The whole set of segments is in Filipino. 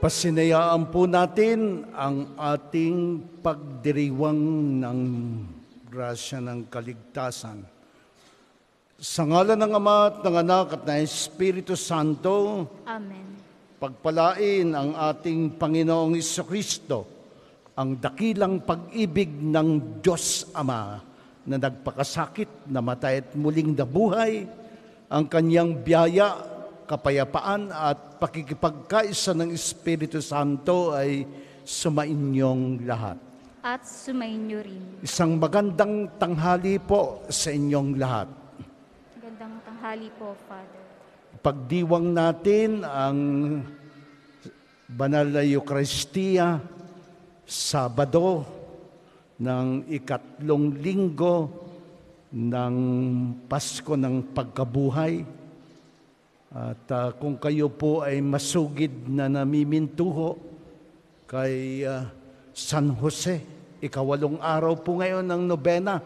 Pasinayaan po natin ang ating pagdiriwang ng grasya ng kaligtasan. Sa ngalan ng Ama at ng Anak at ng Espiritu Santo, Amen. Pagpalain ang ating Panginoong Jesucristo, ang dakilang pag-ibig ng Diyos Ama na nagpakasakit, namatay at muling nabuhay, ang kanyang biyaya, kapayapaan at pakikipagkaisa ng Espiritu Santo ay sumainyong lahat. At sumainyo rin. Isang magandang tanghali po sa inyong lahat. Magandang tanghali po, Father. Pagdiwang natin ang Banal na Eucharistia, Sabado ng 3 linggo ng Pasko ng Pagkabuhay. At kung kayo po ay masugid na namimintuho kay San Jose, 8th araw po ngayon ng nobena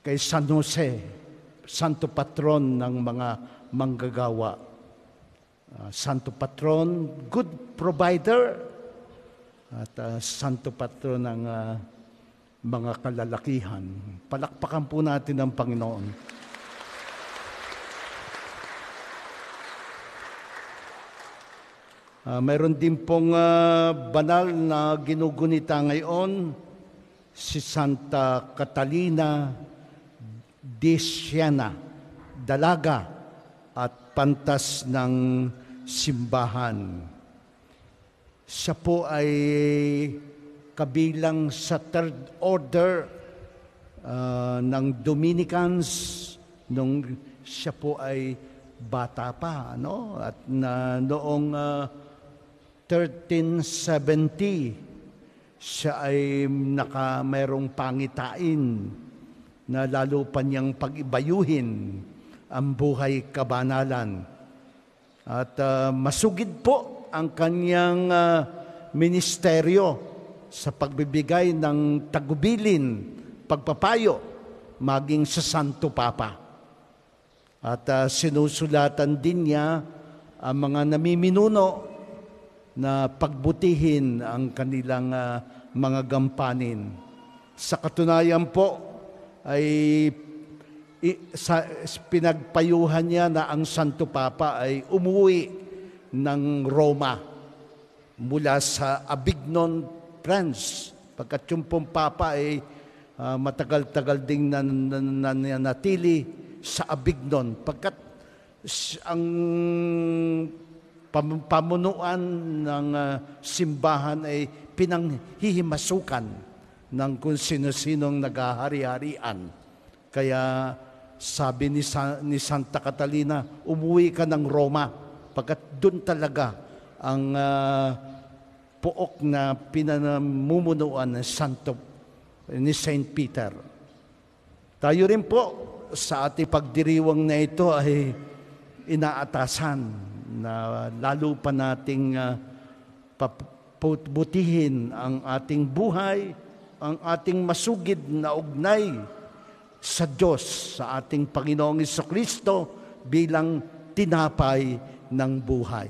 kay San Jose, santo patron ng mga manggagawa. Santo patron, good provider, at santo patron ng mga kalalakihan. Palakpakan po natin ang Panginoon. Mayroon din pong banal na ginugunita ngayon, si Santa Catalina de Siena, dalaga at pantas ng simbahan. Siya po ay kabilang sa 3rd order ng Dominicans nung siya po ay bata pa, ano? At noong 1370, siya ay mayroong pangitain na lalo pa niyang pag-ibayuhin ang buhay kabanalan. At masugid po ang kanyang ministeryo sa pagbibigay ng tagubilin, pagpapayo, maging sa Santo Papa. At sinusulatan din niya ang mga namiminuno na pagbutihin ang kanilang mga gampanin. Sa katunayan po ay pinagpayuhan niya na ang Santo Papa ay umuwi ng Roma mula sa Avignon, France, pagkat yung pong Papa ay matagal-tagal ding nanatili sa Avignon, pagkat ang pamunuan ng simbahan ay pinanghihimasukan ng kung sino-sinong nagahari-harian. Kaya sabi ni Santa Catalina, umuwi ka ng Roma, pagkat doon talaga ang pook na pinamumunuan ni Saint Peter. Tayo rin po sa ating pagdiriwang na ito ay inaatasan na lalo pa nating butihin ang ating buhay, ang ating masugid na ugnay sa Diyos, sa ating Panginoong Jesucristo bilang tinapay ng buhay.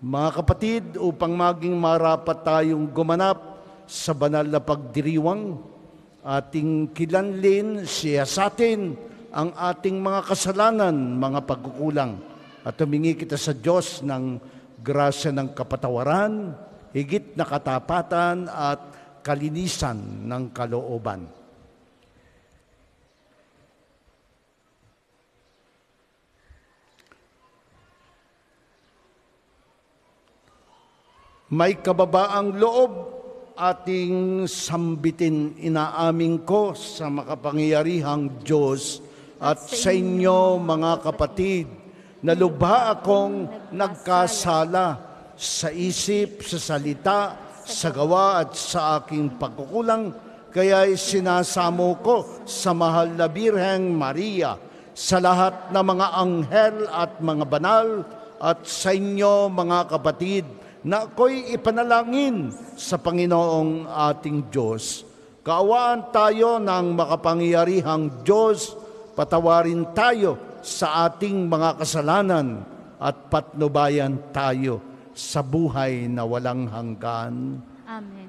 Mga kapatid, upang maging marapat tayong gumanap sa banal na pagdiriwang, ating kilanlin siya sa atin ang ating mga kasalanan, mga pagkukulang. At humingi kita sa Diyos ng grasya ng kapatawaran, higit na katapatan at kalinisan ng kalooban. May kababaang loob ating sambitin, inaamin ko sa makapangyarihang Diyos at sa inyo mga kapatid, na lubha akong nagkasala sa isip, sa salita, sa gawa at sa aking pagkukulang, kaya'y sinasamo ko sa mahal na Birheng Maria, sa lahat na mga anghel at mga banal, at sa inyo mga kapatid, na ako'y ipanalangin sa Panginoong ating Diyos. Kaawaan tayo ng makapangyarihang Diyos, patawarin tayo sa ating mga kasalanan at patnubayan tayo sa buhay na walang hanggan. Amen.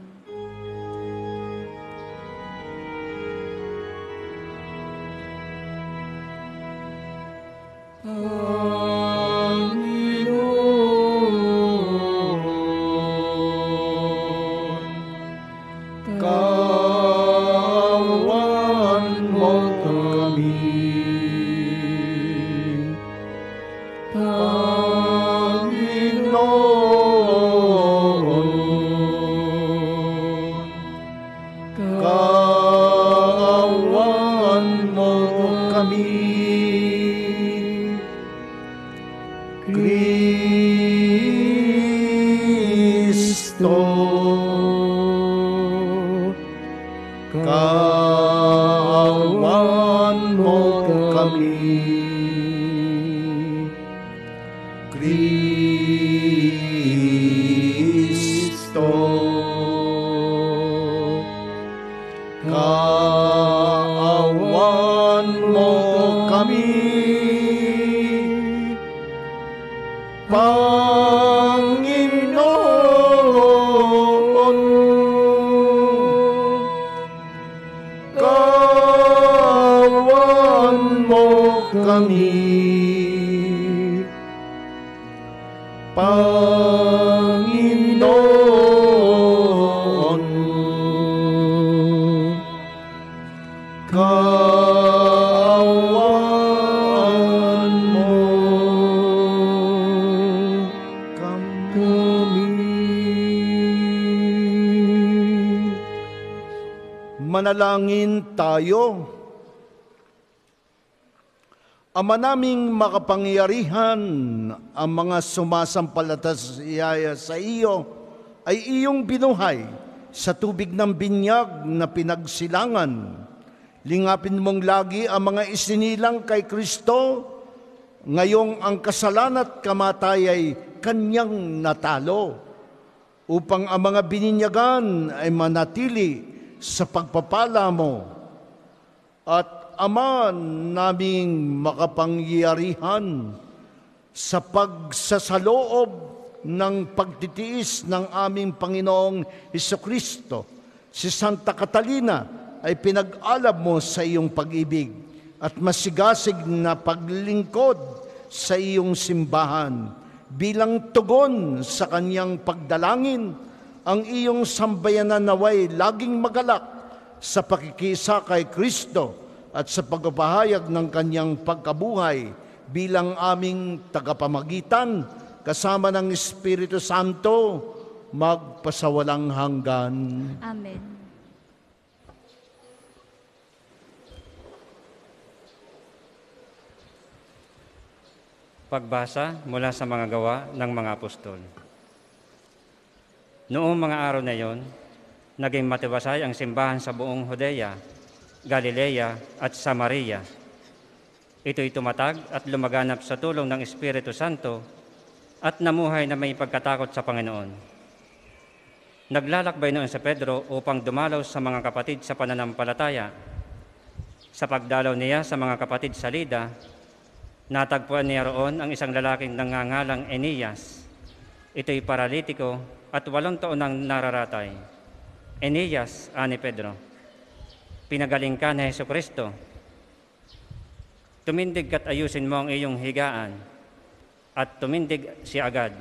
Manalangin tayo. Ama naming makapangyarihan, ang mga sumasampalataya sa iyo ay iyong binuhay sa tubig ng binyag na pinagsilangan. Lingapin mong lagi ang mga isinilang kay Kristo, ngayong ang kasalan at kamatay ay kanyang natalo, upang ang mga bininyagan ay manatili sa pagpapala mo. At Ama naming makapangyarihan, sa pagsasaloob ng pagtitiis ng aming Panginoong Jesucristo, si Santa Catalina ay pinag-alab mo sa iyong pag-ibig at masigasig na paglingkod sa iyong simbahan. Bilang tugon sa kanyang pagdalangin, ang iyong sambayanan naway laging magalak sa pakikisa kay Kristo at sa pagpapahayag ng kanyang pagkabuhay bilang aming tagapamagitan, kasama ng Espiritu Santo, magpasawalang hanggan. Amen. Pagbasa mula sa mga gawa ng mga apostol. Noong mga araw na iyon, naging matiwasay ang simbahan sa buong Judea, Galilea at Samaria. Ito'y tumatag at lumaganap sa tulong ng Espiritu Santo at namuhay na may pagkatakot sa Panginoon. Naglalakbay noon sa Pedro upang dumalaw sa mga kapatid sa pananampalataya. Sa pagdalaw niya sa mga kapatid sa Lida, natagpuan niya roon ang isang lalaking nangangalang Enias. Ito'y paralitiko at 8 taon ang nararatay. Enias, ani Pedro, pinagaling ka ni Jesucristo. Tumindig ka't ayusin mo ang iyong higaan. At tumindig siya agad.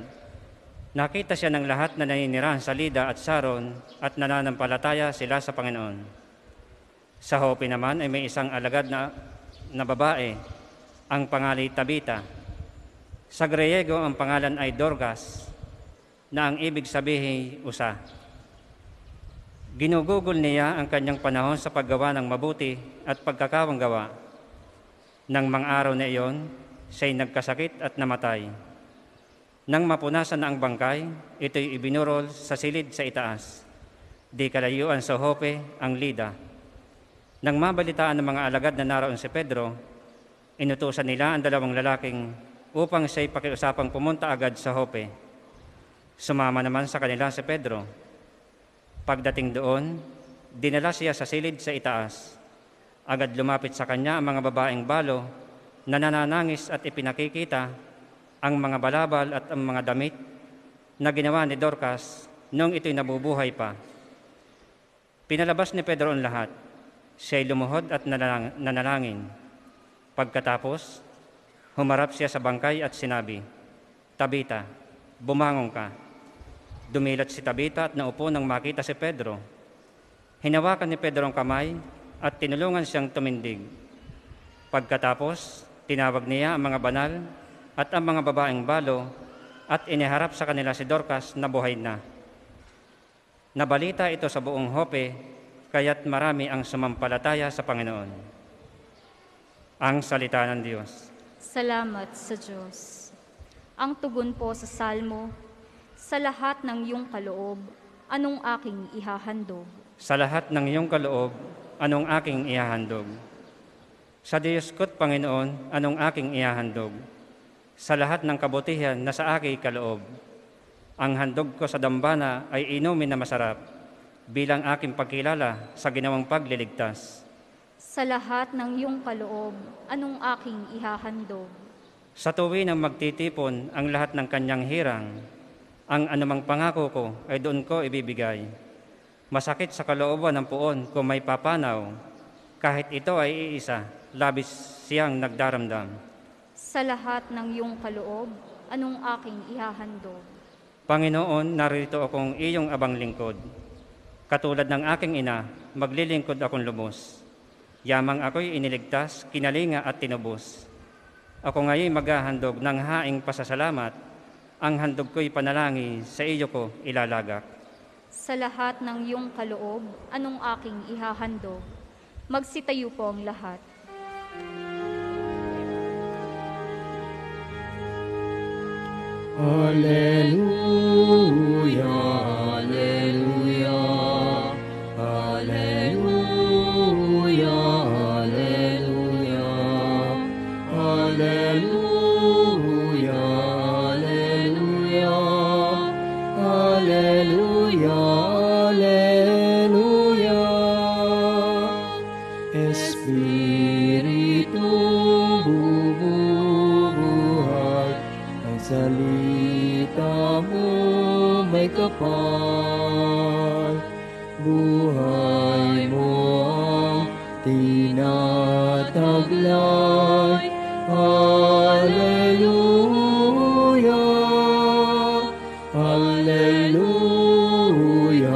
Nakita siya ng lahat na naninirahan sa Lida at Saron at nananampalataya sila sa Panginoon. Sa Joppe naman ay may isang alagad na babae, ang pangalan ay Tabitha. Sa Griego ang pangalan ay Dorgas, na ang ibig sabihin usa. Ginugugol niya ang kanyang panahon sa paggawa ng mabuti at pagkakawang gawa. Nang mga araw na iyon, siya'y nagkasakit at namatay. Nang mapunasan na ang bangkay, ito'y ibinurol sa silid sa itaas. Di kalayuan sa Joppe ang Lida. Nang mabalitaan ng mga alagad na naroon si Pedro, inutusan nila ang 2 lalaking upang siya'y pakiusapang pumunta agad sa Joppe. Sumama naman sa kanila si Pedro. Pagdating doon, dinala siya sa silid sa itaas. Agad lumapit sa kanya ang mga babaeng balo na nananangis at ipinakikita ang mga balabal at ang mga damit na ginawa ni Dorcas noong ito'y nabubuhay pa. Pinalabas ni Pedro ang lahat. Siya'y lumuhod at nanalangin. Pagkatapos, humarap siya sa bangkay at sinabi, "Tabitha, bumangon ka." Dumilat si Tabitha at naupo nang makita si Pedro. Hinawakan ni Pedro ang kamay at tinulungan siyang tumindig. Pagkatapos, tinawag niya ang mga banal at ang mga babaeng balo at iniharap sa kanila si Dorcas na buhay na. Nabalita ito sa buong Joppe, kaya't marami ang sumampalataya sa Panginoon. Ang salita ng Diyos. Salamat sa Diyos. Ang tugon po sa Salmo, sa lahat ng iyong kaloob, anong aking ihahandog? Sa lahat ng iyong kaloob, anong aking ihahandog? Sa Diyos ko't Panginoon, anong aking ihahandog? Sa lahat ng kabutihan na sa aking kaloob, ang handog ko sa dambana ay inumin na masarap, bilang aking pagkilala sa ginawang pagliligtas. Sa lahat ng iyong kaloob, anong aking ihahandog? Sa tuwi ng magtitipon ang lahat ng kanyang hirang, ang anumang pangako ko ay doon ko ibibigay. Masakit sa kalooban ng puon kung may papanaw, kahit ito ay iisa, labis siyang nagdaramdam. Sa lahat ng iyong kaloob, anong aking ihahandog? Panginoon, narito akong iyong abang lingkod. Katulad ng aking ina, maglilingkod akong lubos. Yamang ako'y iniligtas, kinalinga at tinubos. Ako ngayon maghahandog ng haing pasasalamat, ang handog ko'y panalangin, sa iyo ko ilalagak. Sa lahat ng iyong kaloob, anong aking ihahandog? Magsitayo po ang lahat. Alleluia, alleluia, alleluia, alleluia, alleluia. Buhay mo ang tinataglay. Alleluia, alleluia, alleluia,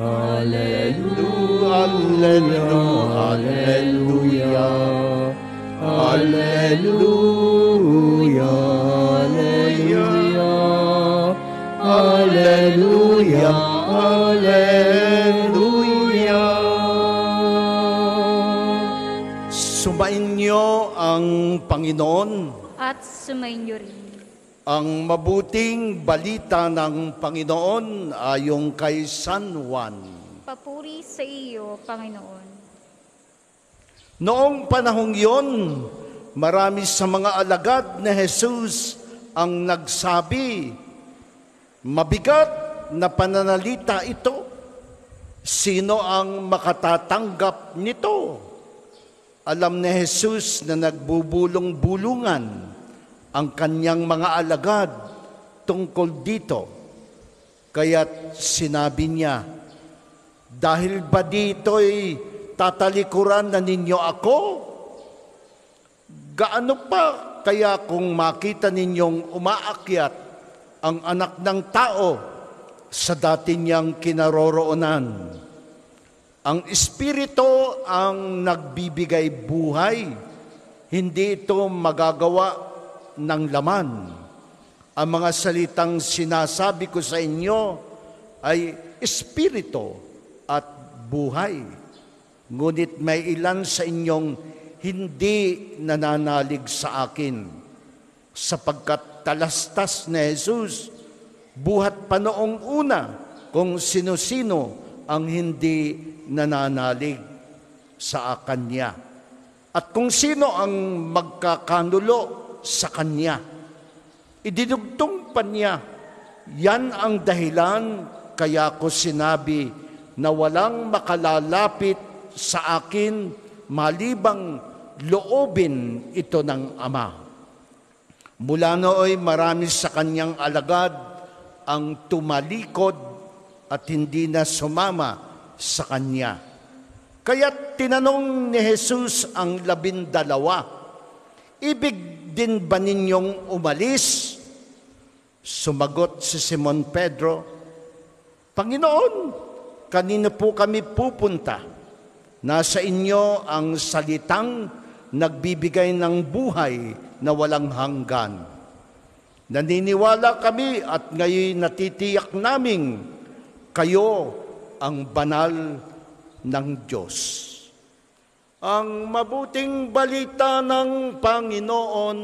alleluia, alleluia, alleluia. Alleluia, alleluia. Sumain niyo ang Panginoon at sumain niyo rin. Ang mabuting balita ng Panginoon ayon kay San Juan. Papuri sa iyo, Panginoon. Noong panahong yon, marami sa mga alagad ni Jesus ang nagsabi, "Mabigat na pananalita ito. Sino ang makatatanggap nito?" Alam ni Jesus na nagbubulong-bulungan ang kanyang mga alagad tungkol dito. Kaya't sinabi niya, "Dahil ba dito'y tatalikuran na ninyo ako? Gaano pa kaya kung makita ninyong umaakyat ang anak ng tao sa dati niyang kinaroroonan? Ang Espiritu ang nagbibigay buhay, hindi ito magagawa ng laman. Ang mga salitang sinasabi ko sa inyo ay Espiritu at buhay. Ngunit may ilan sa inyong hindi nananalig sa akin." Sapagkat talastas ni Jesus, buhat pa noong una kung sino-sino ang hindi nananalig sa kanya at kung sino ang magkakanulo sa kanya. Idinugtong pa niya, "Yan ang dahilan kaya ko sinabi na walang makalalapit sa akin malibang loobin ito ng Ama." Mula nooy marami sa kanyang alagad ang tumalikod at hindi na sumama sa kanya. Kaya't tinanong ni Jesus ang 12, ibig din ba ninyong umalis? Sumagot si Simon Pedro, Panginoon, kanino po kami pupunta? Nasa inyo ang salitang nagbibigay ng buhay na walang hanggan. Naniniwala kami at ngayon natitiyak naming kayo ang banal ng Diyos. Ang mabuting balita ng Panginoon.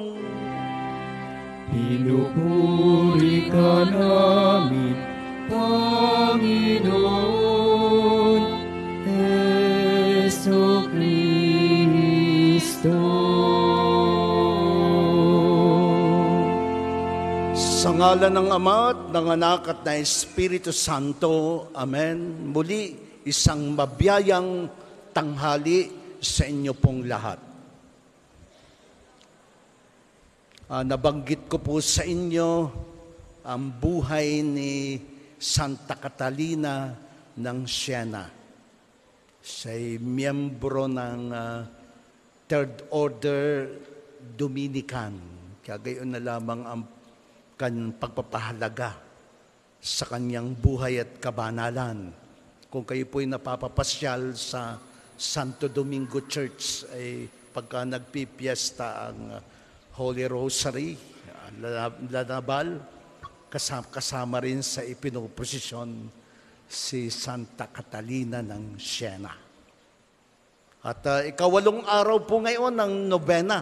Pinupuri ka namin, Panginoon, Hesu Kristo. Sa ngalan ng Ama at ng Anak at ng Espiritu Santo, Amen. Muli, isang mabiyayang tanghali sa inyo pong lahat. Nabanggit ko po sa inyo ang buhay ni Santa Catalina ng Siena. Siya'y miyembro ng Third Order Dominican. Kaya gayon na lamang ang kanyang pagpapahalaga sa kanyang buhay at kabanalan. Kung kayo po'y napapapasyal sa Santo Domingo Church, ay pagka nagpipiesta ang Holy Rosary, lanabal, kasama rin sa ipinoposisyon si Santa Catalina ng Siena. At ikawalong araw po ngayon ng nobena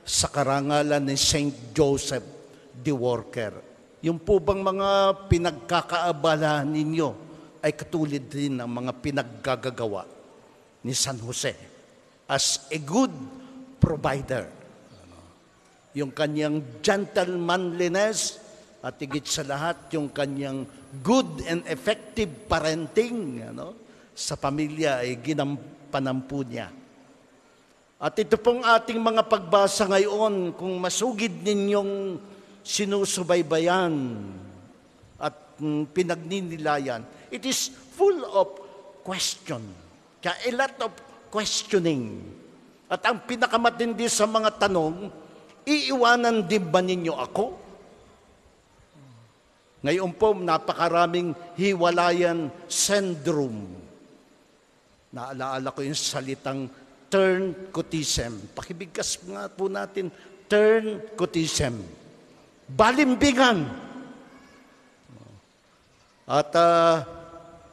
sa karangalan ni Saint Joseph the Worker. Yung po bang mga pinagkakaabala ninyo ay katulad din ng mga pinaggagawa ni San Jose as a good provider. Yung kanyang gentlemanliness at higit sa lahat yung kanyang good and effective parenting sa pamilya ay ginampanampo niya. At ito pong ating mga pagbasa ngayon, kung masugid ninyong sinusubaybayan at pinagninilayan, it is full of question. A lot of questioning. At ang pinakamatindi sa mga tanong, iiwanan din ba ninyo ako? Ngayon po, napakaraming hiwalayan syndrome. Naalaala ko yung salitang turncotism. Pakibigkas nga po natin, turncotism. Balimbingan. At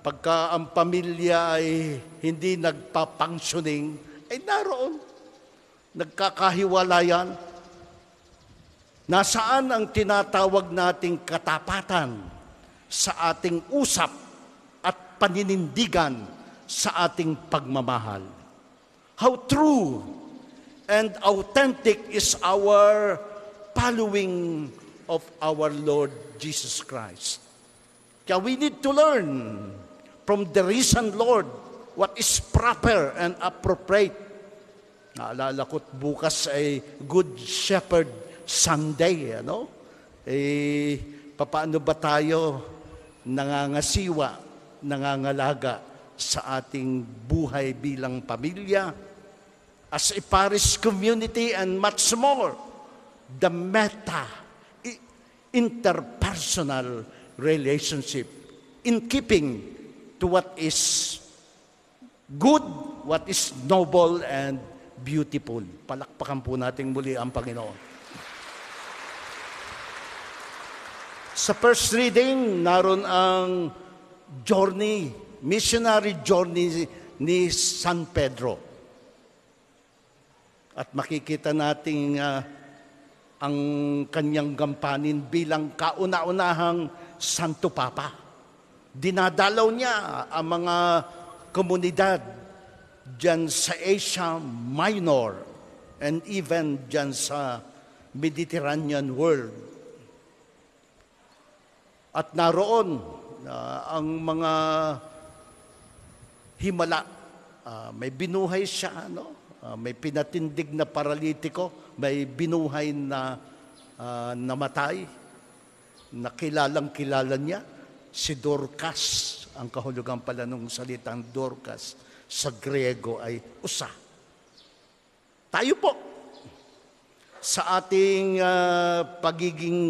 pagka ang pamilya ay hindi nagpapangsyoning, ay naroon. Nagkakahiwalayan. Nasaan ang tinatawag nating katapatan sa ating usap at paninindigan sa ating pagmamahal? How true and authentic is our following of our Lord Jesus Christ? Kaya we need to learn from the risen Lord what is proper and appropriate. Naalala ko bukas ay Good Shepherd Sunday. Eh, paano ba tayo nangangasiwa, nangangalaga sa ating buhay bilang pamilya, as a parish community, and much more, the meta, interpersonal relationship, in keeping to what is good, what is noble and beautiful. Palakpakan po natin muli ang Panginoon. Sa first reading, naroon ang journey, missionary journey ni San Pedro. At makikita natin ang kanyang gampanin bilang kauna-unahang Santo Papa. Dinadalaw niya ang mga komunidad dyan sa Asia Minor and even dyan sa Mediterranean world. At naroon ang mga himala. May binuhay siya, may pinatindig na paralitiko, may binuhay na namatay, nakilalang kilala niya, si Dorcas. Ang kahulugan pala ng salitang Dorcas sa Grego ay usa. Tayo po, sa ating pagiging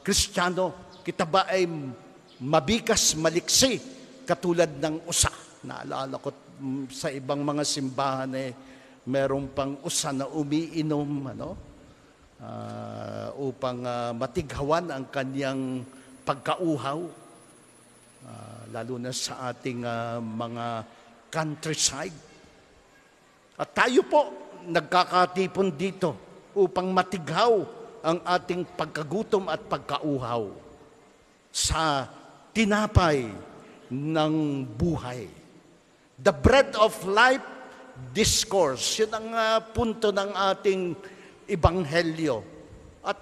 Kristiyano, kita ba ay mabikas, maliksi, katulad ng usa? Naalala ko sa ibang mga simbahan eh, meron pang usa na umiinom ano? Upang matighawan ang kanyang pagkauhaw. Lalo na sa ating mga countryside. At tayo po, nagkakatipon dito upang matighaw ang ating pagkagutom at pagkauhaw sa tinapay ng buhay. The bread of life discourse, yun ang punto ng ating ebanghelyo. At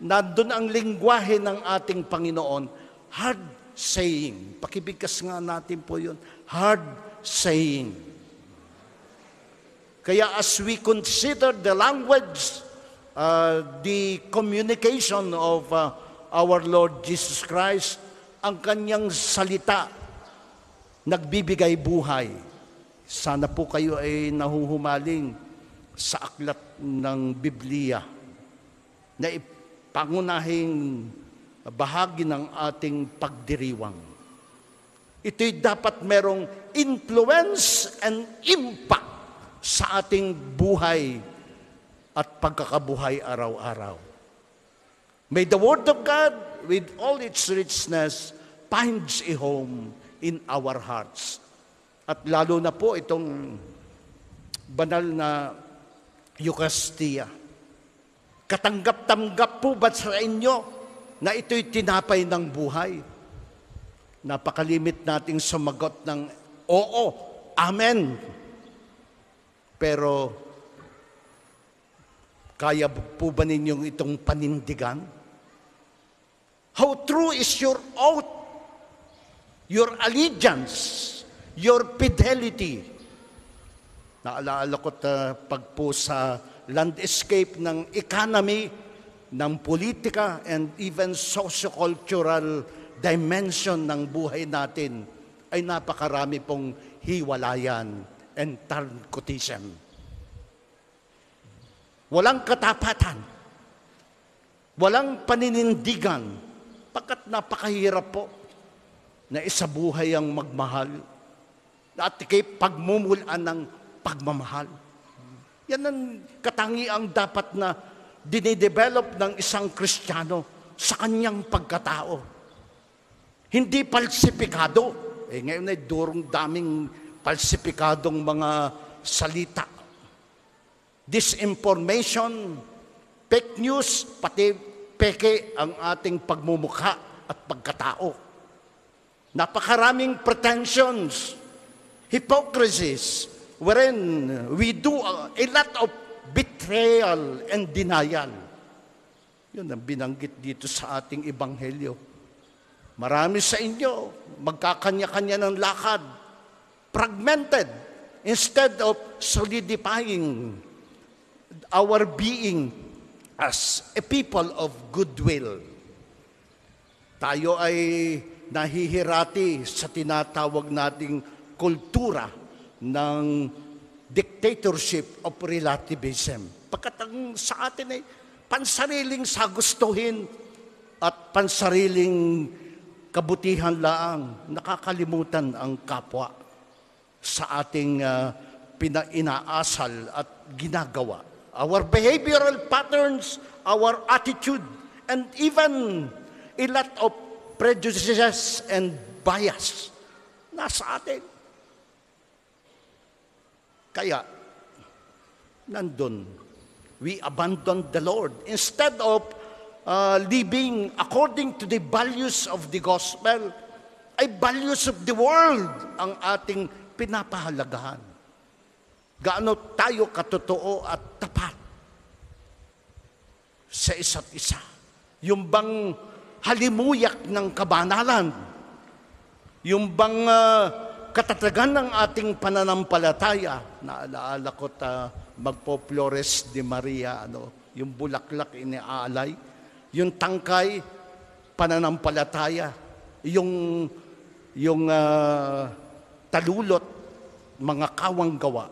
nandun ang lingwahe ng ating Panginoon, hard saying. Pakibigkas nga natin po yun. Hard saying. Kaya as we consider the language, the communication of our Lord Jesus Christ, ang kanyang salita, nagbibigay buhay. Sana po kayo ay nahuhumaling sa aklat ng Bibliya na ipangunahing bahagi ng ating pagdiriwang. Ito'y dapat merong influence and impact sa ating buhay at pagkakabuhay araw-araw. May the Word of God with all its richness finds a home in our hearts. At lalo na po itong banal na Eucharistia. Katanggap-tanggap po ba sa inyo na ito'y tinapay ng buhay? Napakalimit nating sumagot ng oo, amen. Pero, kaya po ba ninyong itong panindigan? How true is your oath, your allegiance, your fidelity? Naalala ko pag po sa landscape ng economy, ng politika and even socio-cultural dimension ng buhay natin ay napakarami pong hiwalayan and antagonism. Walang katapatan, walang paninindigan, pagkat napakahirap po na isa buhay ang magmahal at ikay pagmumulan ng pagmamahal. Yan ang katangiang dapat na dinidevelop ng isang Kristiyano sa kanyang pagkatao. Hindi palsipikado. Eh, ngayon ay durong daming palsipikadong mga salita. Disinformation, fake news, pati peke ang ating pagmumukha at pagkatao. Napakaraming pretensions, hypocrisies, wherein we do a lot of betrayal and denial. Yun ang binanggit dito sa ating ebanghelyo. Marami sa inyo, magkakanya-kanya ng lakad, fragmented, instead of solidifying our being as a people of goodwill. Tayo ay nahihirati sa tinatawag nating kultura ng dictatorship of relativism. Pagkat sa atin ay pansariling sagustuhin at pansariling kabutihan laang, nakakalimutan ang kapwa sa ating inaasal at ginagawa. Our behavioral patterns, our attitude, and even a lot of prejudices and bias nasa atin. Kaya, nandun, we abandon the Lord. Instead of living according to the values of the gospel, ay values of the world ang ating pinapahalagahan. Gaano tayo katotoo at tapat sa isa't isa? Yung bang halimuyak ng kabanalan? Yung bang katatagan ng ating pananampalataya? Naalala ko magpo Flores de Maria, yung bulaklak iniaalay, yung tangkay, pananampalataya, yung talulot, mga kawanggawa,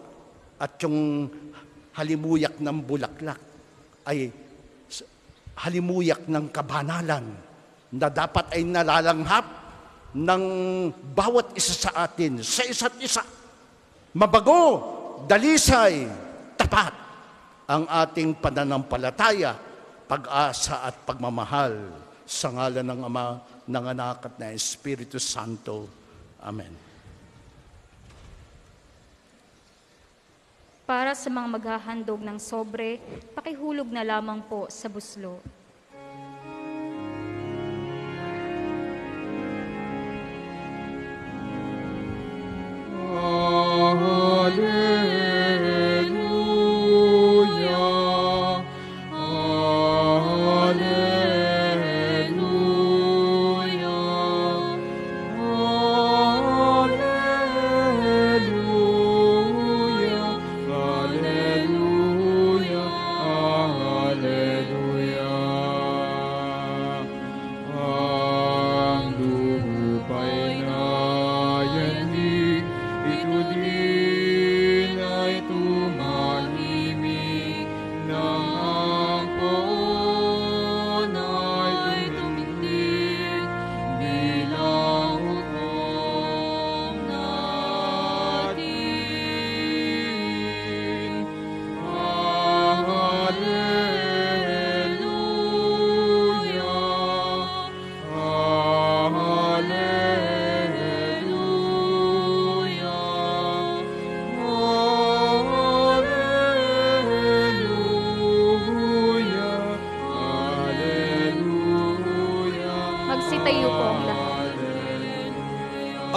at yung halimuyak ng bulaklak ay halimuyak ng kabanalan na dapat ay nalalanghap ng bawat isa sa atin, sa isa't isa. Mabago, dalisay, tapat ang ating pananampalataya, pag-asa at pagmamahal sa ngalan ng Ama, ng Anak at ng Espiritu Santo. Amen. Para sa mga maghahandog ng sobre, pakihulog na lamang po sa buslo.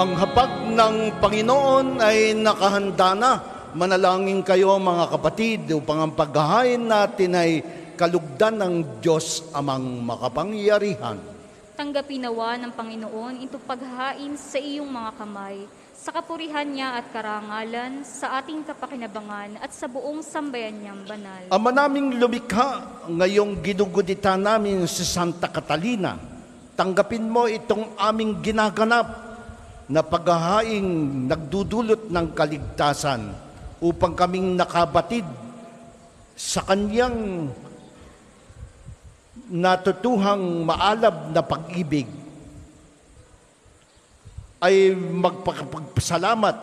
Ang hapag ng Panginoon ay nakahanda na. Manalangin kayo mga kapatid upang ang paghahain natin ay kalugdan ng Diyos Amang makapangyarihan. Tanggapin nawa ng Panginoon ito paghahain sa iyong mga kamay, sa kapurihan niya at karangalan, sa ating kapakinabangan at sa buong sambayan niyang banal. Ama naming lumikha, ngayong ginugunita namin si Santa Catalina, tanggapin mo itong aming ginaganap na paghahaing nagdudulot ng kaligtasan upang kaming nakabatid sa kanyang natutuhang maalab na pag-ibig ay magpagpasalamat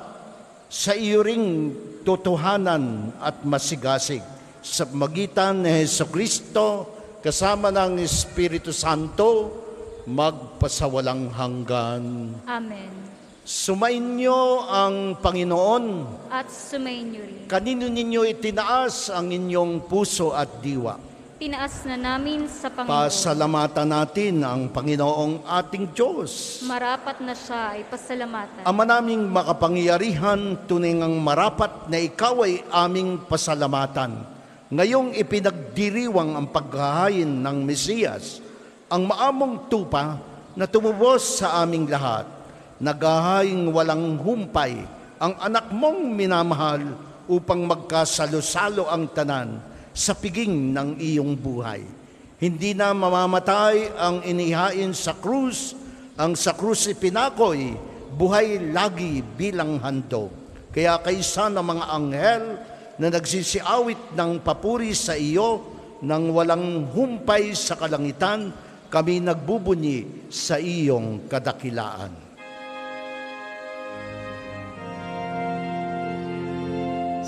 sa iyo ring totohanan at masigasig sa magitan ni Jesucristo kasama ng Espiritu Santo magpasawalang hanggan. Amen. Sumayin niyo ang Panginoon at sumayin niyo rin. Kanino ninyo itinaas ang inyong puso at diwa? Tinaas na namin sa Panginoon. Pasalamatan natin ang Panginoong ating Diyos. Marapat na siya ay pasalamatan. Ama naming makapangyarihan, tunay ngang marapat na ikaw ay aming pasalamatan. Ngayong ipinagdiriwang ang paghahain ng Mesiyas, ang maamong tupa na tumubos sa aming lahat. Naghahaing walang humpay ang anak mong minamahal upang magkasalo-salo ang tanan sa piging ng iyong buhay. Hindi na mamamatay ang inihain sa krus, ang sa krus ipinakoy, buhay lagi bilang handog. Kaya kaysa ng mga anghel na nagsisiawit ng papuri sa iyo nang walang humpay sa kalangitan, kami nagbubunyi sa iyong kadakilaan.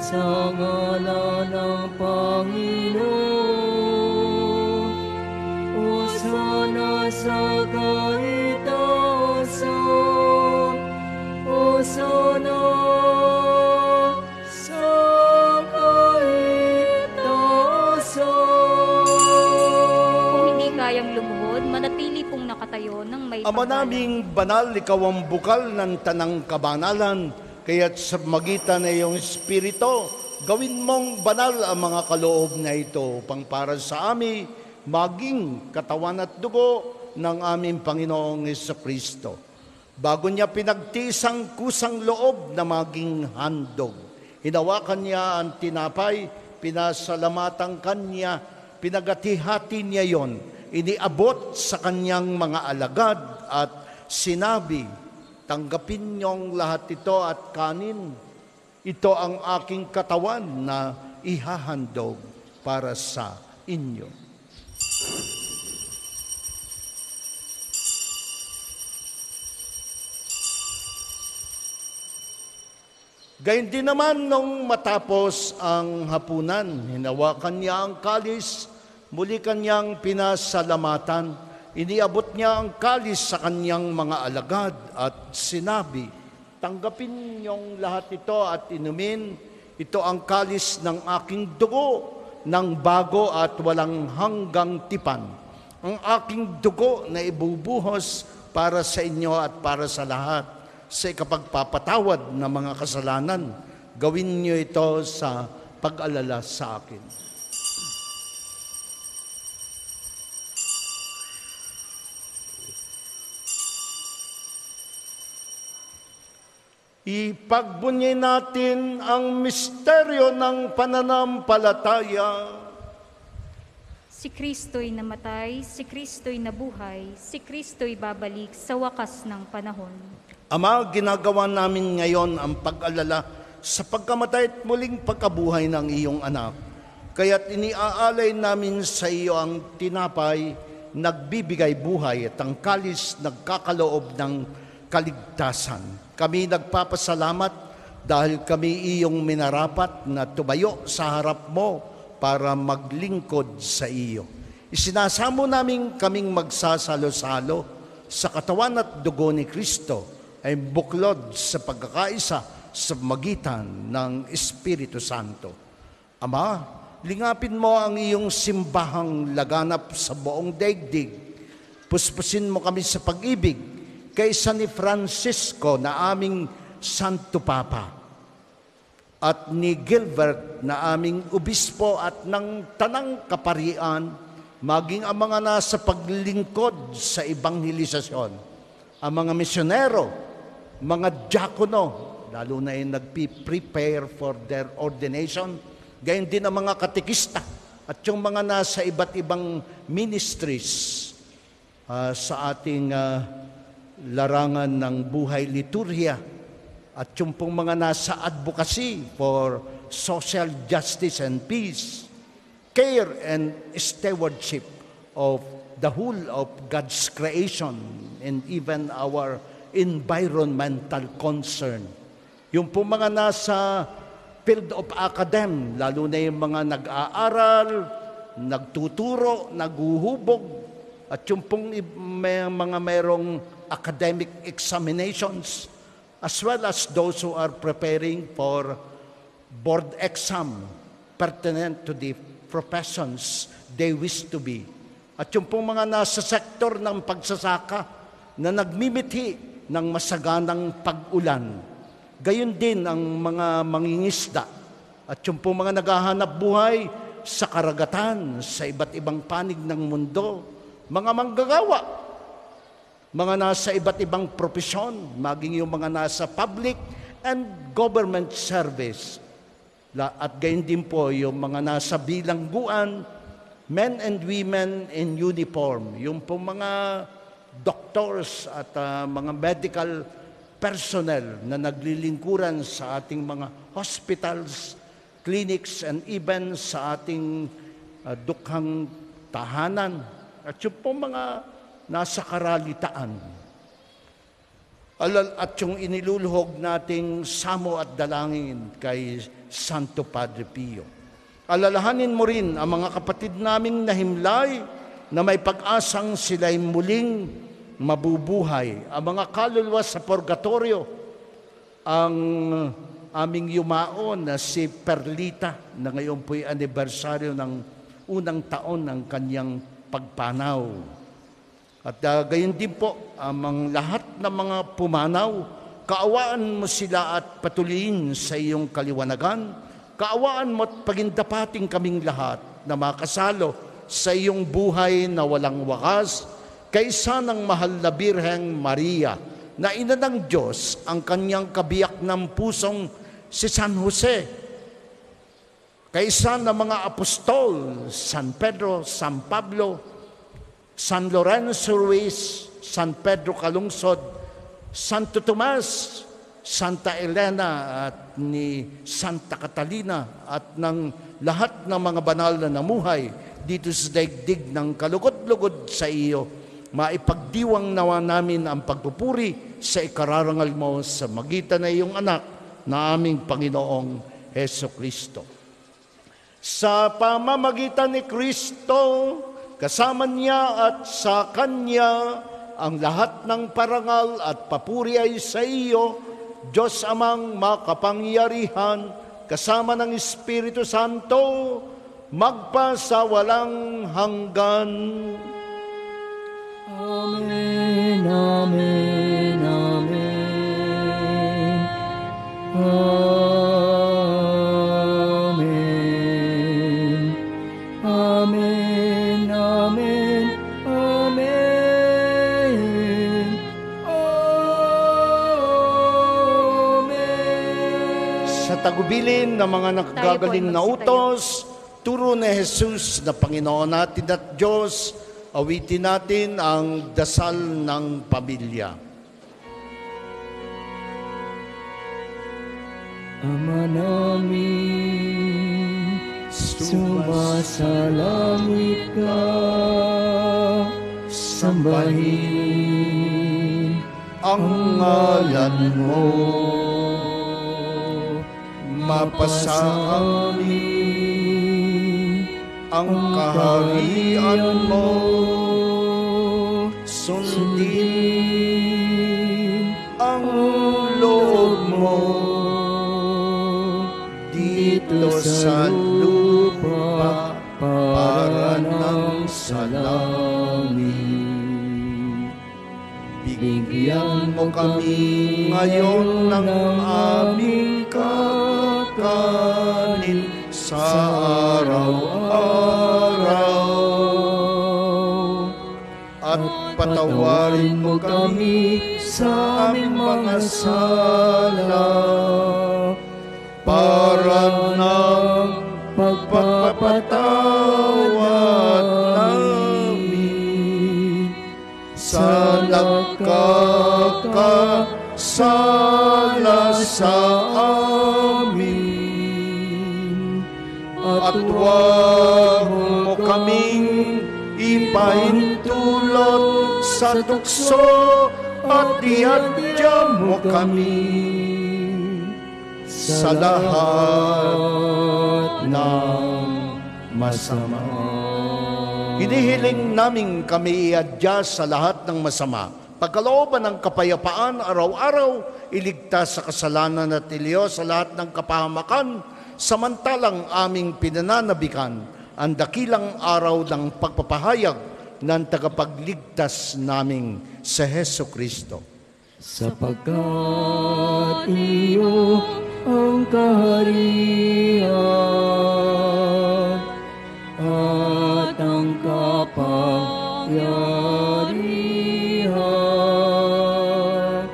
sa ngalan ng Panginoon. Hosana sa Ama naming banal, ikaw ang bukal ng tanang kabanalan, kaya't sa magitan ng iyong Espiritu, gawin mong banal ang mga kaloob na ito upang para sa amin, maging katawan at dugo ng aming Panginoong Jesucristo. Bago niya pinagtisang kusang loob na maging handog, hinawakan niya ang tinapay, pinasalamatan kanya, pinagati-hati niya yon, iniabot sa kanyang mga alagad at sinabi, tanggapin niyong lahat ito at kanin. Ito ang aking katawan na ihahandog para sa inyo. Gayon din naman nung matapos ang hapunan, hinawakan niya ang kalis, muli kanyang pinasalamatan, iniabot niya ang kalis sa kanyang mga alagad at sinabi, tanggapin niyong lahat ito at inumin, ito ang kalis ng aking dugo, ng bago at walang hanggang tipan. Ang aking dugo na ibubuhos para sa inyo at para sa lahat, sa ikapagpapatawad ng mga kasalanan. Gawin niyo ito sa pag-alala sa akin. Ipagbunyi natin ang misteryo ng pananampalataya. Si Kristo'y namatay, si Kristo'y nabuhay, si Kristo'y babalik sa wakas ng panahon. Ama, ginagawa namin ngayon ang pag-alala sa pagkamatay at muling pagkabuhay ng iyong anak. Kaya't iniaalay namin sa iyo ang tinapay, nagbibigay buhay at ang kalis, nagkakaloob ng kaligtasan. Kami nagpapasalamat dahil kami iyong minarapat na tumayo sa harap mo para maglingkod sa iyo. Isinasamo namin kaming magsasalo-salo sa katawan at dugo ni Kristo ay buklod sa pagkakaisa sa magitan ng Espiritu Santo. Ama, lingapin mo ang iyong simbahang laganap sa buong daigdig. Puspusin mo kami sa pag-ibig kaysa ni Francisco na aming Santo Papa at ni Gilbert na aming obispo at ng tanang kaparian, maging ang mga nasa paglingkod sa ebanghelisasyon, ang mga misyonero, mga diakono, lalo na yung nagpiprepare for their ordination, gayon din ang mga katikista at yung mga nasa iba't ibang ministries sa ating larangan ng buhay liturhiya at yung pong mga nasa advocacy for social justice and peace, care and stewardship of the whole of God's creation and even our environmental concern. Yung pong mga nasa field of academ, lalo na yung mga nag-aaral, nagtuturo, naguhubog, at yung pong mga merong academic examinations, as well as those who are preparing for board exam pertinent to the professions they wish to be. At yung pong mga nasa sektor ng pagsasaka na nagmimiti ng masaganang pag-ulan. Gayon din ang mga mangingisda at yung pong mga naghahanap buhay sa karagatan, sa iba't ibang panig ng mundo, mga manggagawa, mga nasa iba't ibang profesyon, maging yung mga nasa public and government service. At gayon din po yung mga nasa bilangguan, men and women in uniform, yung po mga doctors at mga medical personnel na naglilingkuran sa ating mga hospitals, clinics, and even sa ating dukhang tahanan. At yung po mga nasa karalitaan. At yung iniluluhog nating samo at dalangin kay Santo Padre Pio. Alalahanin mo rin ang mga kapatid naming nahimlay na may pag-asang sila'y muling mabubuhay. Ang mga kaluluwa sa purgatorio, ang aming yumao na si Perlita na ngayon po'y anibersaryo ng unang taon ng kanyang pagpanaw. At gayon din po, ang lahat ng mga pumanaw, kaawaan mo sila at patuloyin sa iyong kaliwanagan. Kaawaan mo at pagindapating kaming lahat na makasalo sa iyong buhay na walang wakas, kaysa ng mahal na Birheng Maria, na ina ng Diyos, ang kanyang kabiyak ng pusong si San Jose, kaysa ng mga apostol, San Pedro, San Pablo, San Lorenzo Ruiz, San Pedro Calungsod, Santo Tomas, Santa Elena at ni Santa Catalina at ng lahat ng mga banal na namuhay dito sa daigdig ng kalugod-lugod sa iyo. Maipagdiwang nawa namin ang pagpupuri sa ikararangal mo sa magitan ng iyong anak na aming Panginoong Jesucristo. Sa pamamagitan ni Kristo, kasama niya at sa Kanya, ang lahat ng parangal at papuri ay sa iyo, Diyos Amang makapangyarihan, kasama ng Espiritu Santo, magpasawalang hanggan. Amen, amen, amen, amen, amen. Tagubilin ng mga nakagagaling na utos, turo ni Jesus na Panginoon natin at Diyos, awitin natin ang dasal ng pamilya. Ama namin, sumasalamit ka, sambahin ang ngalan mo. Mapasa amin ang kaharian mo, sundin ang loob mo dito sa lupa para ng salamin. Bigyan mo kami ngayon ng aming kakanin sa araw-araw, at patawarin mo kami sa aming mga sala para ng pagpapatawad namin sa nagkakasala sa amin, at huwag mo kaming ipaintulot sa tukso, at iadya mo kami sa lahat ng masama. Hinihiling namin kami iadya sa lahat ng masama. Pagkalooban ng kapayapaan araw-araw, iligtas sa kasalanan at iliyo sa lahat ng kapahamakan, samantalang aming pinananabikan ang dakilang araw ng pagpapahayag ng tagapagligtas naming sa Jesucristo. Sapagkat iyo ang kaharian at ang kapangyarihan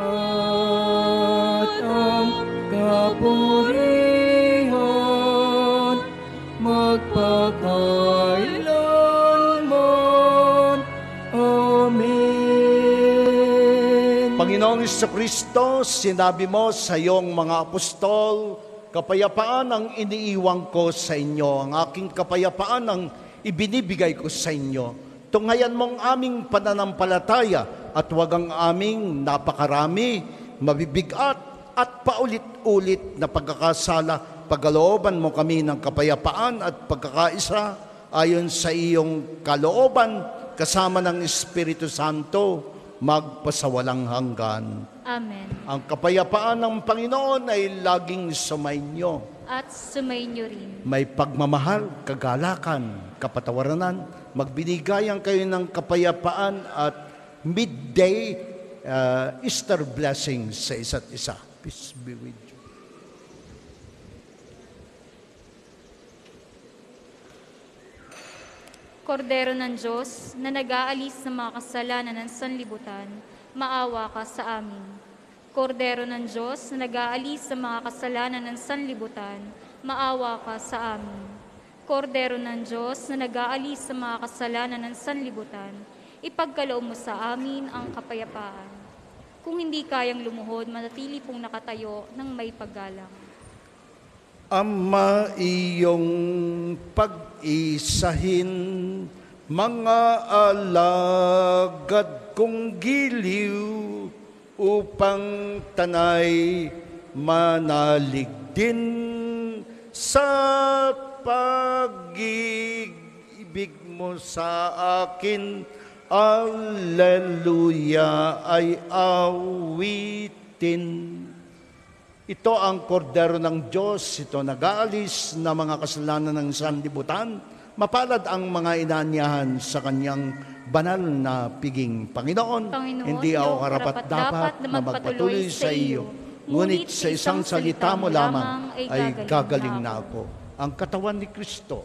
at ang kapurihan magpakailanman. Amen. Panginoong Jesucristo, sinabi mo sa iyong mga apostol, kapayapaan ang iniiwan ko sa inyo, ang aking kapayapaan ang ibinibigay ko sa inyo. Tunghayan mong aming pananampalataya at huwag ang aming napakarami, mabibigat at paulit-ulit na pagkakasala. Pagkalooban mo kami ng kapayapaan at pagkakaisa ayon sa iyong kalooban, kasama ng Espiritu Santo, magpasawalang hanggan. Amen. Ang kapayapaan ng Panginoon ay laging sumainyo. at sumainyo rin. May pagmamahal, kagalakan, kapatawaranan, magbinigayan kayo ng kapayapaan at midday Easter blessings sa isa't isa. Peace be with you. Kordero ng Diyos na nag-aalis ng mga kasalanan ng sanlibutan, maawa ka sa amin. Kordero ng Diyos na nag-aalis ng mga kasalanan ng sanlibutan, maawa ka sa amin. Kordero ng Diyos na nag-aalis ng mga kasalanan ng sanlibutan, ipagkaloob mo sa amin ang kapayapaan. Kung hindi kayang lumuhod, manatili pong nakatayo ng may paggalang. Ama, iyong pag-isahin mga alagad kong giliw upang tanay manalig din sa pag-ibig mo sa akin. Alleluia ay awitin. Ito ang kordero ng Diyos, ito nag-aalis na mga kasalanan ng sanlibutan. Mapalad ang mga inanyahan sa kanyang banal na piging. Panginoon, hindi ako karapat-dapat na magpatuloy sa iyo, ngunit sa isang salita mo lamang ay gagaling na ako. Ang katawan ni Kristo.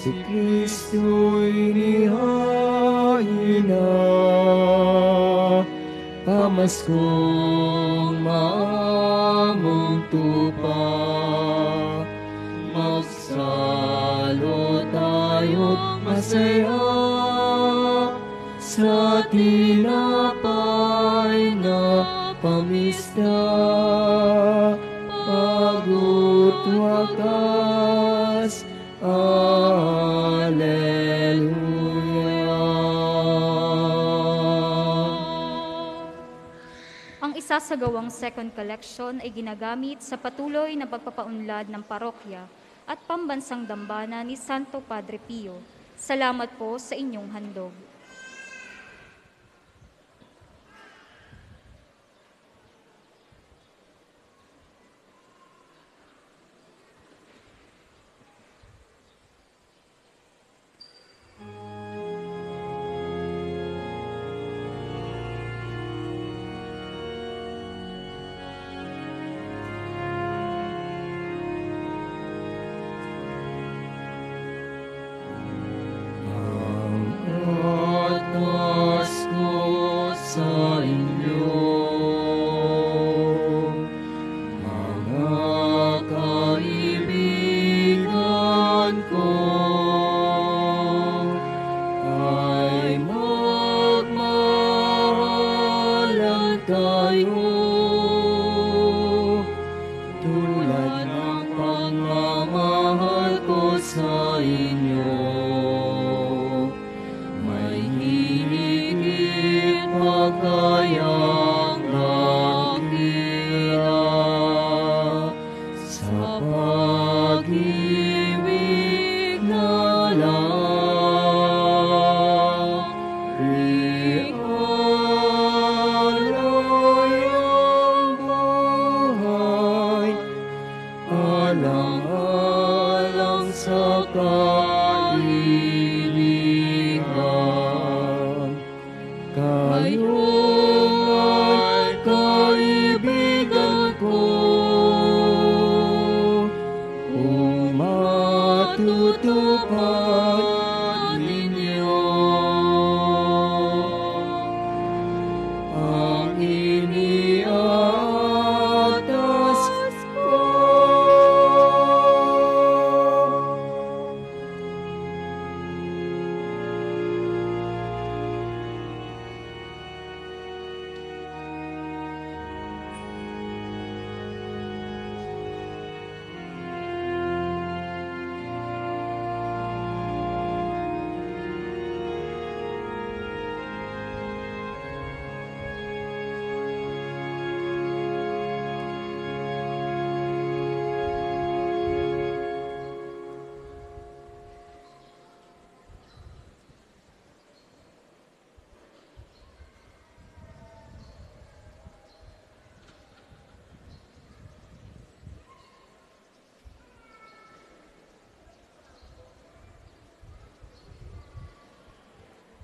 Si Kristo'y niya nais kong mamungtupa, magsalo tayo't masaya sa tinapay na pamista, agot wakas, Alleluia. Ang isasagawang second collection ay ginagamit sa patuloy na pagpapaunlad ng parokya at pambansang dambana ni Santo Padre Pio. Salamat po sa inyong handog.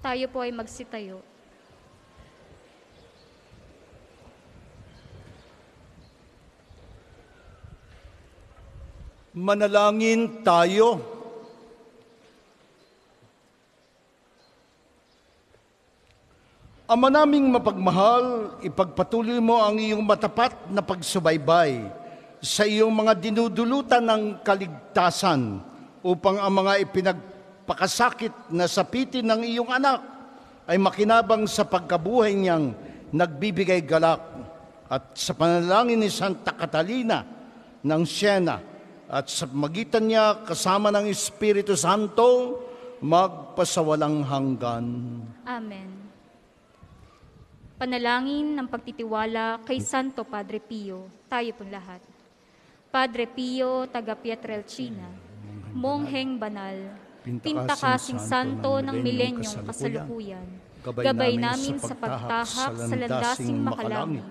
Tayo po ay magsitayo. Manalangin tayo. Ama naming mapagmahal, ipagpatuloy mo ang iyong matapat na pagsubaybay sa iyong mga dinudulutan ng kaligtasan upang ang mga ipinagpakasakit na sapitin ng iyong anak ay makinabang sa pagkabuhay niyang nagbibigay galak at sa panalangin ni Santa Catalina ng Siena at sa magitan niya kasama ng Espiritu Santo magpasawalang hanggan. Amen. Panalangin ng pagtitiwala kay Santo Padre Pio, tayo pong lahat. Padre Pio, taga Pietrelcina, mongheng banal, pintakasing santo ng milenyong kasalukuyan, gabay namin sa pagtahak sa landasing makalangit,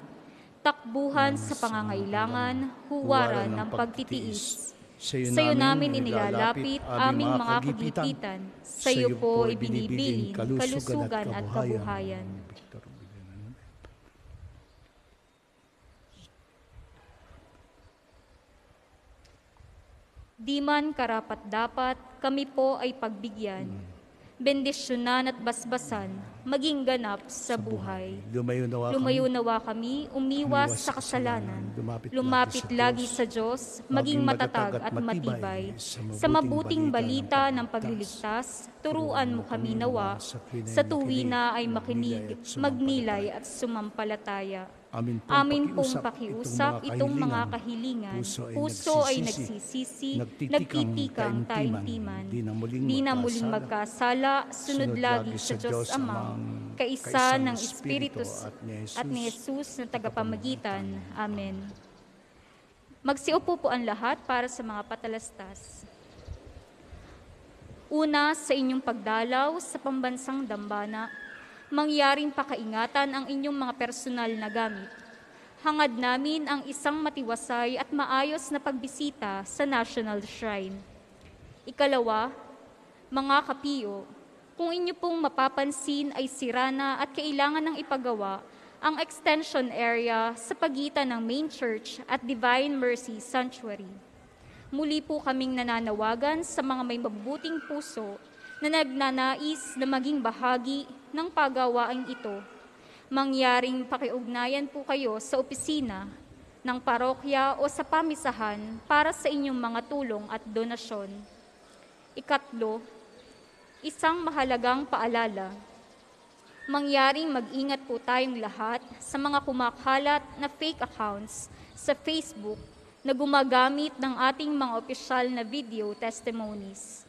takbuhan sa pangangailangan, huwaran ng pagtitiis. Sa iyo namin inilalapit aming mga kagipitan, sa iyo po ibinibilin kalusugan at kabuhayan. Di man karapat-dapat, kami po ay pagbigyan. bendisyonan at basbasan, maging ganap sa buhay. Lumayo nawa kami, umiwas sa kasalanan, lumapit lagi sa Diyos, maging matatag at matibay. Sa mabuting balita ng pagliligtas, turuan mo kami nawa, sa tuwi na ay makinig, magnilay at sumampalataya. Amin pong pakiusap itong mga kahilingan. Puso ay nagsisisi, nagtitikang tayong timan. Di na muling magkasala, sunod lagi sa Diyos Ama, kaisa ng Espiritu at ni Jesus na tagapamagitan. Amen. Magsiupo po ang lahat para sa mga patalastas. Una, sa inyong pagdalaw sa pambansang dambana, mangyaring pakaingatan ang inyong mga personal na gamit. Hangad namin ang isang matiwasay at maayos na pagbisita sa National Shrine. Ikalawa, mga kapiyo, kung inyo pong mapapansin ay sira na at kailangan ng ipagawa ang extension area sa pagitan ng Main Church at Divine Mercy Sanctuary. Muli po kaming nananawagan sa mga may mabuting puso na nagnanais na maging bahagi ng paggawain ito. Mangyaring pakiugnayan po kayo sa opisina ng parokya o sa pamisahan para sa inyong mga tulong at donasyon. Ikatlo, isang mahalagang paalala. Mangyaring mag-ingat po tayong lahat sa mga kumakalat na fake accounts sa Facebook na gumagamit ng ating mga opisyal na video testimonies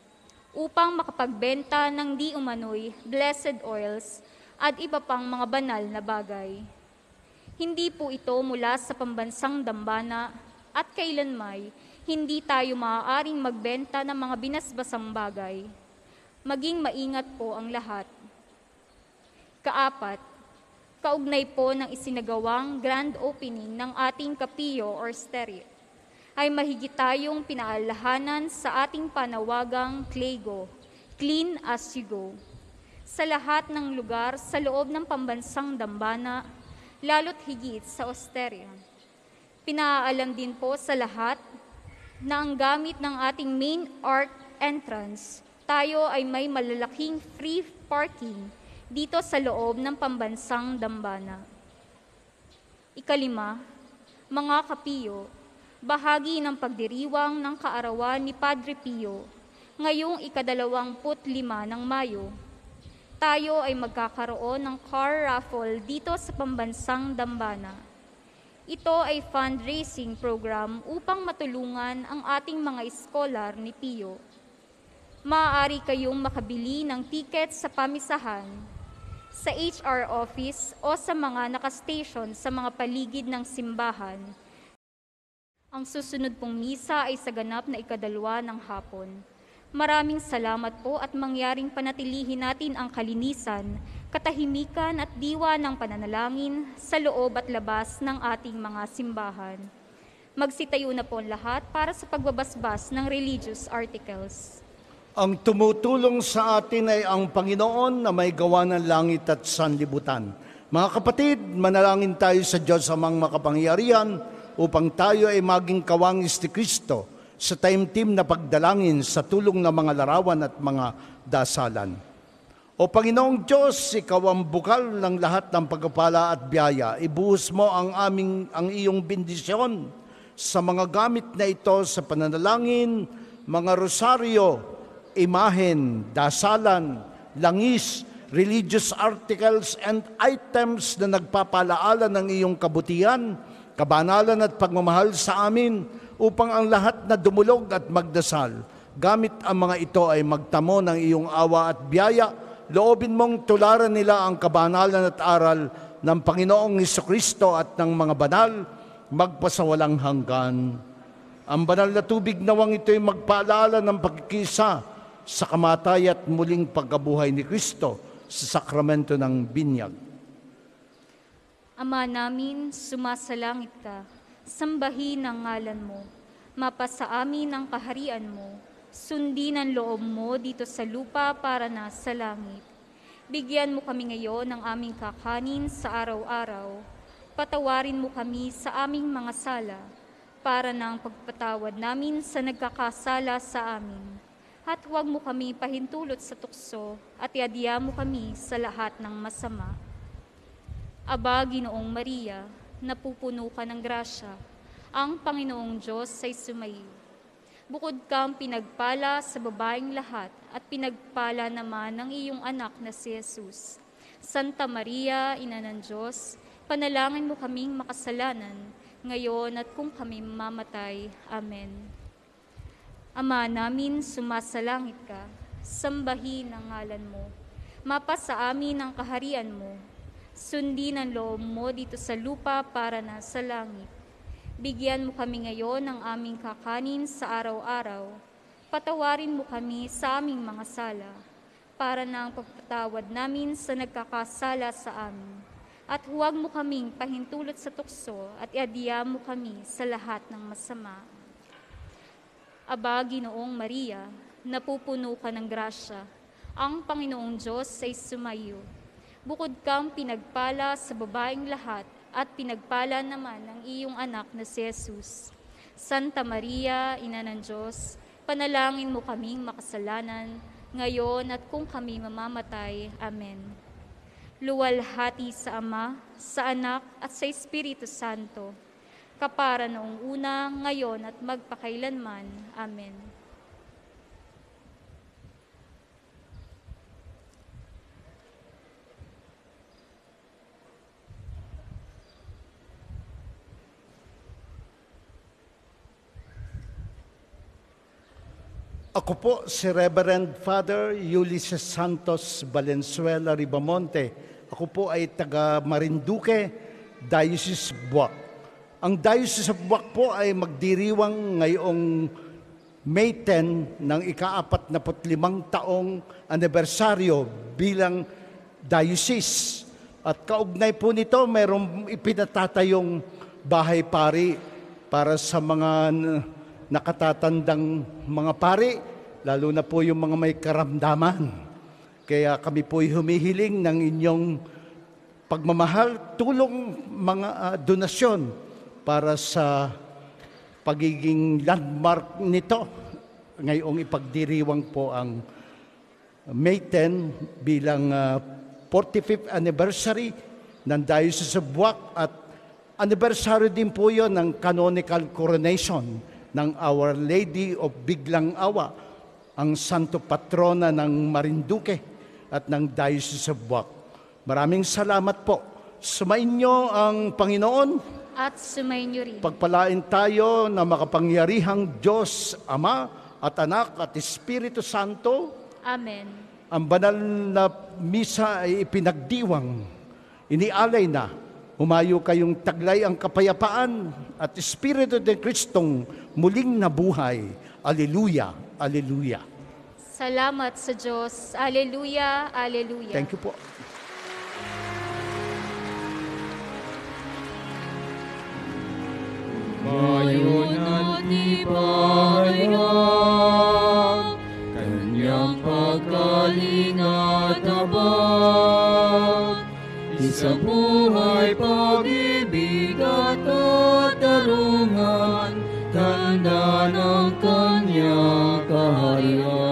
upang makapagbenta ng di umano'y blessed oils at iba pang mga banal na bagay. Hindi po ito mula sa pambansang dambana at kailanmay hindi tayo maaaring magbenta ng mga binasbasang bagay. Maging maingat po ang lahat. Kaapat, kaugnay po ng isinagawang grand opening ng ating kapiyo or stereo, ay mahigit tayong pinaalahanan sa ating panawagang Clego, Clean as You Go, sa lahat ng lugar sa loob ng pambansang dambana, lalo't higit sa Osteria. Pinaalam din po sa lahat na ang gamit ng ating main arc entrance, tayo ay may malalaking free parking dito sa loob ng pambansang dambana. Ikalima, mga kapiyo, bahagi ng pagdiriwang ng kaarawan ni Padre Pio, ngayong 25 ng Mayo, tayo ay magkakaroon ng car raffle dito sa pambansang dambana. Ito ay fundraising program upang matulungan ang ating mga iskolar ni Pio. Maaari kayong makabili ng tiket sa pamisahan, sa HR office o sa mga nakastation sa mga paligid ng simbahan. Ang susunod pong misa ay sa ganap na 2:00 ng hapon. Maraming salamat po at mangyaring panatilihin natin ang kalinisan, katahimikan at diwa ng pananalangin sa loob at labas ng ating mga simbahan. Magsitayo na po lahat para sa pagbabasbas ng religious articles. Ang tumutulong sa atin ay ang Panginoon na may gawa ng langit at sanlibutan. Mga kapatid, manalangin tayo sa Diyos Amang makapangyarihan upang tayo ay maging kawangis ni Kristo sa taimtim na pagdalangin sa tulong ng mga larawan at mga dasalan. O Panginoong Diyos, Ikaw ang bukal ng lahat ng pagpapala at biyaya. Ibuhos mo ang iyong bendisyon sa mga gamit na ito sa pananalangin, mga rosaryo, imahen, dasalan, langis, religious articles and items na nagpapalaala ng iyong kabutihan, kabanalan at pagmamahal sa amin upang ang lahat na dumulog at magdasal. Gamit ang mga ito ay magtamo ng iyong awa at biyaya, loobin mong tularan nila ang kabanalan at aral ng Panginoong Jesucristo at ng mga banal, magpasawalang hanggan. Ang banal na tubig nawang ito'y magpaalala ng pagkikisa sa kamatay at muling pagkabuhay ni Kristo sa sakramento ng binyag. Ama namin, sumasalangit ka, sambahin ang ngalan mo, mapasa amin ang kaharian mo, sundin ang loob mo dito sa lupa para na sa langit. Bigyan mo kami ngayon ng aming kakanin sa araw-araw, patawarin mo kami sa aming mga sala, para na ang pagpatawad namin sa nagkakasala sa amin. At huwag mo kami pahintulot sa tukso at iadya mo kami sa lahat ng masama. Aba, Ginoong Maria, napupuno ka ng grasya. Ang Panginoong Diyos ay sumayo. Bukod kang pinagpala sa babaeng lahat at pinagpala naman ng iyong anak na si Jesus. Santa Maria, Ina ng Diyos, panalangin mo kaming makasalanan, ngayon at kung kami mamatay. Amen. Ama namin, sumasalangit ka, sambahin ang ngalan mo, mapasa amin ang kaharian mo, sundin ang loob mo dito sa lupa para na sa langit. Bigyan mo kami ngayon ng aming kakanin sa araw-araw, patawarin mo kami sa aming mga sala, para na ang pagpatawad namin sa nagkakasala sa amin. At huwag mo kaming pahintulot sa tukso at iadya mo kami sa lahat ng masama. Aba, Ginoong Maria, napupuno ka ng grasya. Ang Panginoong Diyos ay sumayo. Bukod kang pinagpala sa babaeng lahat at pinagpala naman ang iyong anak na si Jesus. Santa Maria, Ina ng Diyos, panalangin mo kaming makasalanan, ngayon at kung kami mamamatay. Amen. Luwalhati sa Ama, sa Anak at sa Espiritu Santo, kapara noong una, ngayon at magpakailanman. Amen. Ako po si Reverend Father Ulysses Santos Valenzuela Ribamonte. Ako po ay taga Marinduque, Diocese of Boac. Ang Diocese of Boac po ay magdiriwang ngayong May 10 ng ika-45 taong anibersaryo bilang diocese. At kaugnay po nito, mayroong ipinatatayong bahay pari para sa mga nakatatandang mga pari, lalo na po yung mga may karamdaman. Kaya kami po ay humihiling ng inyong pagmamahal, tulong, mga donasyon para sa pagiging landmark nito ngayong ipagdiriwang po ang May 10 bilang 45th anniversary ng Diocese of Boac at anniversary din po yun ng canonical coronation ng Our Lady of Biglang Awa, ang santo patrona ng Marinduque at ng Diocese of Boac. Maraming salamat po. Sumayin niyo ang Panginoon. At sumainyo rin. Pagpalain tayo na makapangyarihang Diyos, Ama at Anak at Espiritu Santo. Amen. Ang banal na misa ay ipinagdiwang. Inialay na, humayo kayong taglay ang kapayapaan at Espiritu de Kristong muling nabuhay. Alleluia, alleluia. Salamat sa Diyos. Alleluia, alleluia. Thank you po. Mayunat ni Maria, kanyang pagkalingat abad, isang buhay pag-ibig at katarungan, tanda ng kanyang kaharian.